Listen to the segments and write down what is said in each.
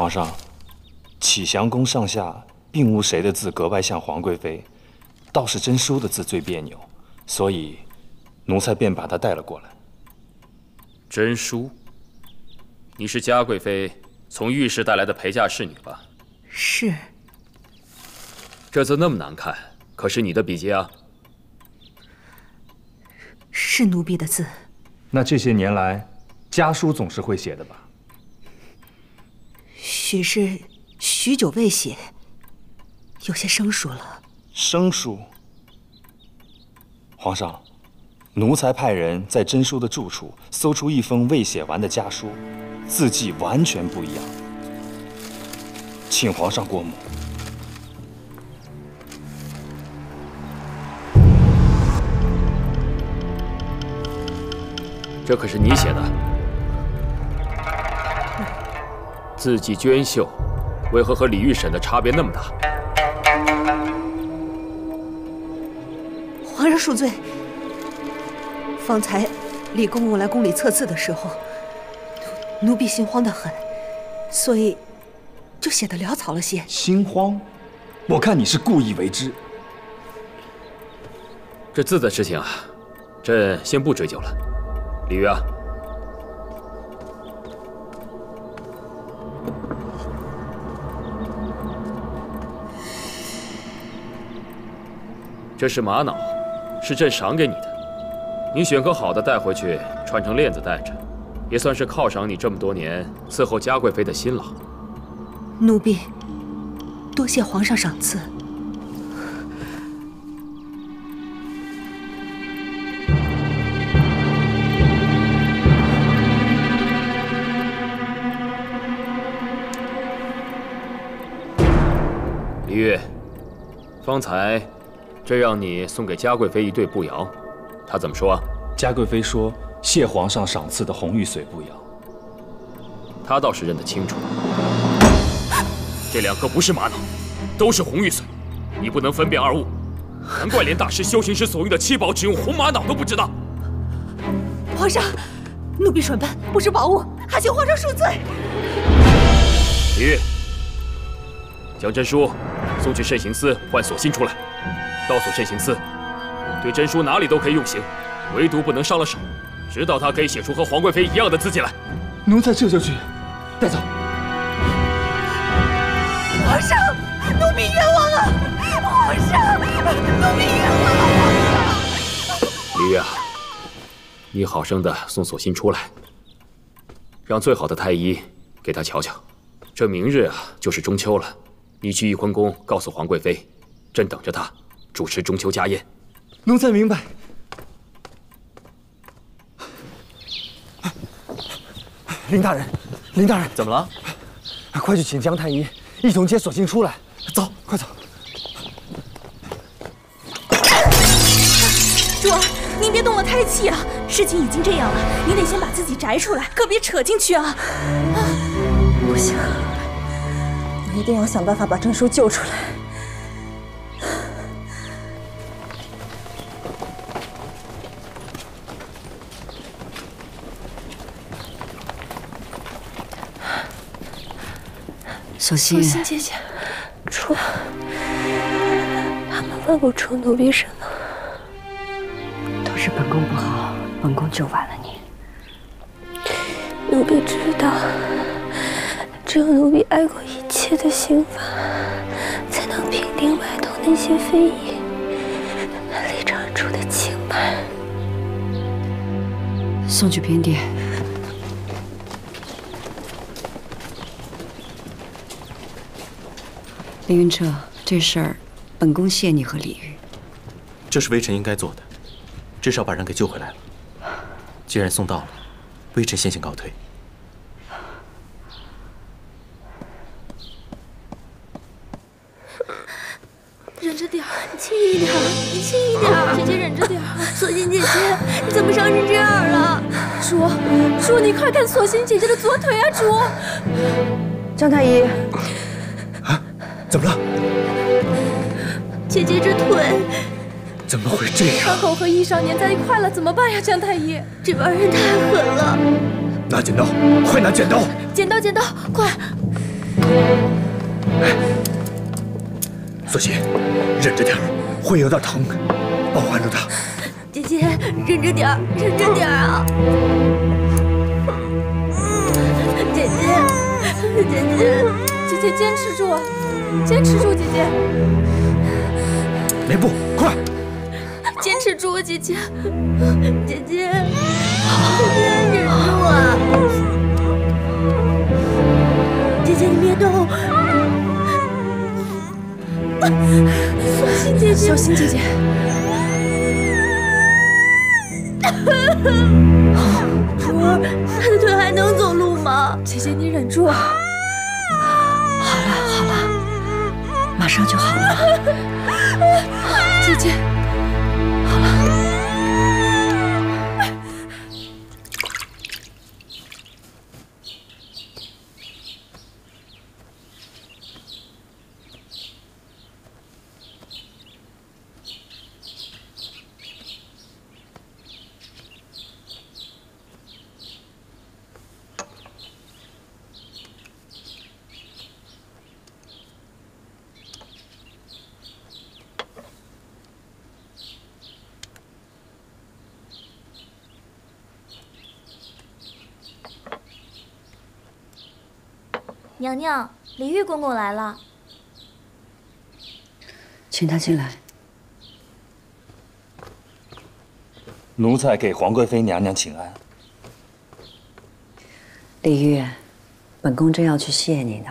皇上，启祥宫上下并无谁的字格外像皇贵妃，倒是珍姝的字最别扭，所以奴才便把她带了过来。珍姝，你是嘉贵妃从御室带来的陪嫁侍女吧？是。这字那么难看，可是你的笔迹啊？ 是奴婢的字。那这些年来，家书总是会写的吧？许是许久未写，有些生疏了。生疏？皇上，奴才派人在珍姝的住处搜出一封未写完的家书，字迹完全不一样，请皇上过目。 这可是你写的，字迹娟秀，为何和李玉婶的差别那么大？皇上恕罪。方才李公公来宫里测字的时候，奴婢心慌得很，所以就写得潦草了些。心慌？我看你是故意为之。这字的事情啊，朕先不追究了。 李玉啊，这是玛瑙，是朕赏给你的，你选个好的带回去，穿成链子戴着，也算是犒赏你这么多年伺候嘉贵妃的辛劳。奴婢多谢皇上赏赐。 李玉，方才朕让你送给嘉贵妃一对步摇，她怎么说啊？嘉贵妃说：“谢皇上赏赐的红玉髓步摇。”她倒是认得清楚，这两颗不是玛瑙，都是红玉髓，你不能分辨二物，难怪连大师、修行师所用的七宝只用红玛瑙都不知道。皇上，奴婢蠢笨，不识宝物，还请皇上恕罪。李玉，将珍姝 送去慎刑司换锁心出来，告诉慎刑司，对珍姝哪里都可以用刑，唯独不能伤了手，直到她可以写出和皇贵妃一样的字迹来。奴才这就去，带走。皇上，奴婢冤枉了！皇上，奴婢冤枉了！皇上。李玉啊，你好生的送锁心出来，让最好的太医给她瞧瞧。这明日啊，就是中秋了。 你去翊坤宫告诉皇贵妃，朕等着她主持中秋家宴。奴才明白。林大人，林大人，怎么了？快去请江太医一同接锁心出来。走，快走。主儿，您别动了胎气啊！事情已经这样了，您得先把自己摘出来，可别扯进去啊！不行。 我一定要想办法把珍姝救出来。小心，小心，姐姐，出！他们问不出奴婢什么，都是本宫不好，本宫救晚了你。奴婢知道，只有奴婢挨过一。 这的刑罚才能平定外头那些非议，立场处的清白。送去偏殿。凌云彻，这事儿本宫谢你和李玉。这是微臣应该做的，至少把人给救回来了。既然送到了，微臣先行告退。 忍着点儿，轻一点儿，轻一点儿，姐姐忍着点儿。锁心姐姐，你怎么伤成这样了？主，你快看锁心姐姐的左腿啊！主，张太医，啊，怎么了？姐姐这腿怎么会这样？伤口和衣裳粘在一块了，怎么办呀？张太医，这帮人太狠了！拿剪刀，快拿剪刀！剪刀，快！ 快索性，忍着点儿，会有点疼，保护住他。姐姐，忍着点儿，忍着点儿啊！姐姐，姐姐，姐姐坚持住，坚持住，姐姐。没布，快！坚持住，姐姐，姐姐，姐姐忍住啊！姐姐，你别动。 小心姐姐，小心姐姐！徒儿，他的腿还能走路吗？姐姐，你忍住。好了好了，马上就好了。姐姐，好了。娘娘，李玉公公来了，请他进来。奴才给皇贵妃娘娘请安。李玉，本宫正要去谢你呢。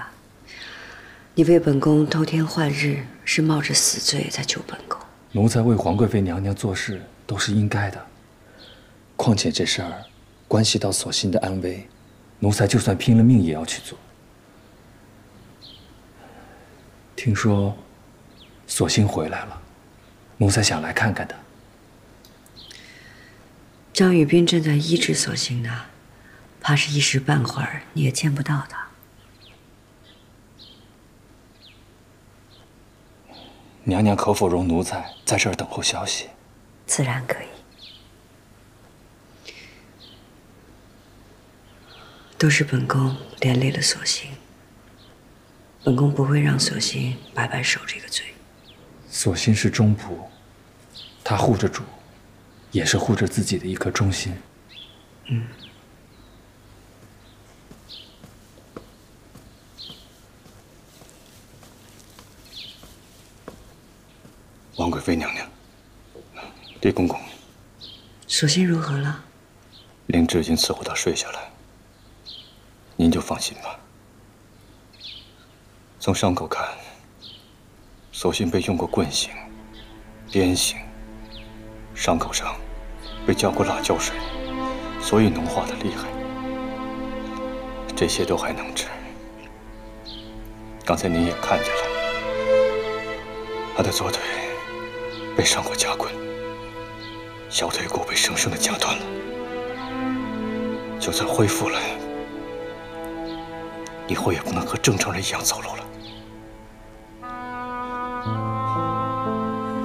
你为本宫偷天换日，是冒着死罪在救本宫。奴才为皇贵妃娘娘做事都是应该的，况且这事儿关系到索性的安危，奴才就算拼了命也要去做。 听说，索性回来了，奴才想来看看他。张宇斌正在医治索性呢，怕是一时半会儿你也见不到他。娘娘可否容奴才在这儿等候消息？自然可以。都是本宫连累了索性。 本宫不会让索性白白受这个罪。索性是忠仆，他护着主，也是护着自己的一颗忠心。嗯。王贵妃娘娘，李公公，索性如何了？灵芝已经伺候他睡下来，您就放心吧。 从伤口看，索性被用过棍刑、鞭刑，伤口上被浇过辣椒水，所以脓化的厉害。这些都还能治。刚才您也看见了，他的左腿被上过夹棍，小腿骨被生生的夹断了。就算恢复了，以后也不能和正常人一样走路了。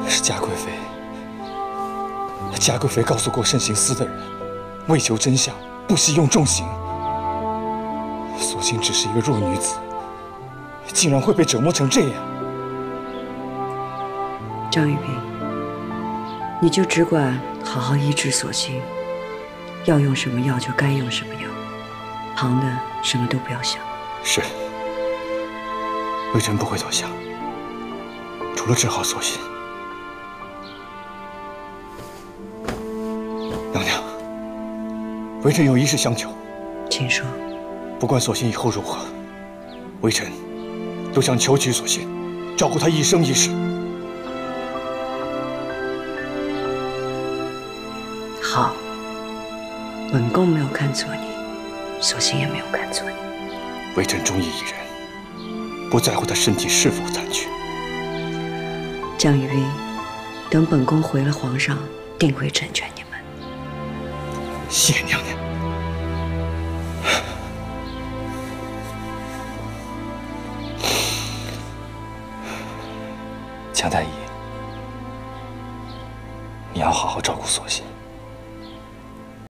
是嘉贵妃，嘉贵妃告诉过慎刑司的人，为求真相，不惜用重刑。索性只是一个弱女子，竟然会被折磨成这样。张玉平，你就只管好好医治索性，要用什么药就该用什么药，旁的什么都不要想。是，微臣不会多想，除了治好索性。 娘娘，微臣有一事相求，请说。不管索性以后如何，微臣都想求娶索性，照顾她一生一世。好，本宫没有看错你，索性也没有看错你。微臣忠义一人，不在乎他身体是否残缺。江玉冰，等本宫回了皇上，定会成全你。 谢娘娘。强太医，你要好好照顾索性。